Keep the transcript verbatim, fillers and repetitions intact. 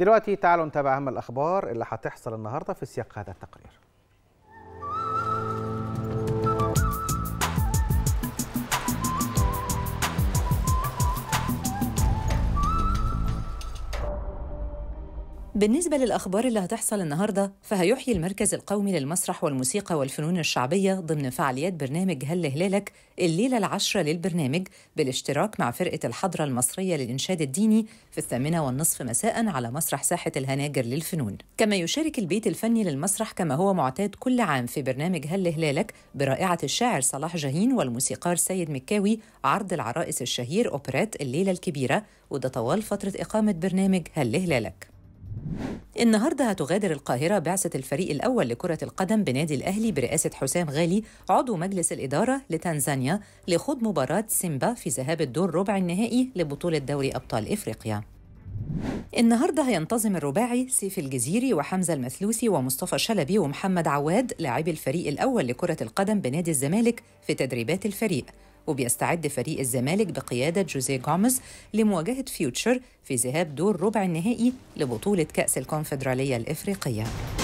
دلوقتي تعالوا نتابع أهم الأخبار اللي هتحصل النهاردة في سياق هذا التقرير. بالنسبة للأخبار اللي هتحصل النهاردة، فهيحيي المركز القومي للمسرح والموسيقى والفنون الشعبية ضمن فعاليات برنامج هل هلالك الليلة العشرة للبرنامج بالاشتراك مع فرقة الحضرة المصرية للإنشاد الديني في الثامنة والنصف مساء على مسرح ساحة الهناجر للفنون. كما يشارك البيت الفني للمسرح كما هو معتاد كل عام في برنامج هل هلالك برائعة الشاعر صلاح جهين والموسيقار سيد مكاوي عرض العرائس الشهير أوبريت الليلة الكبيرة، وده طوال فترة إقامة برنامج هل هلالك. النهارده هتغادر القاهرة بعثة الفريق الأول لكرة القدم بنادي الأهلي برئاسة حسام غالي عضو مجلس الإدارة لتنزانيا لخوض مباراة سيمبا في ذهاب الدور ربع النهائي لبطولة دوري أبطال إفريقيا. النهارده هينتظم الرباعي سيف الجزيري وحمزة المثلوثي ومصطفى شلبي ومحمد عواد لاعبي الفريق الأول لكرة القدم بنادي الزمالك في تدريبات الفريق، وبيستعد فريق الزمالك بقيادة جوزيه غوميز لمواجهة فيوتشر في ذهاب دور ربع النهائي لبطولة كأس الكونفدرالية الإفريقية.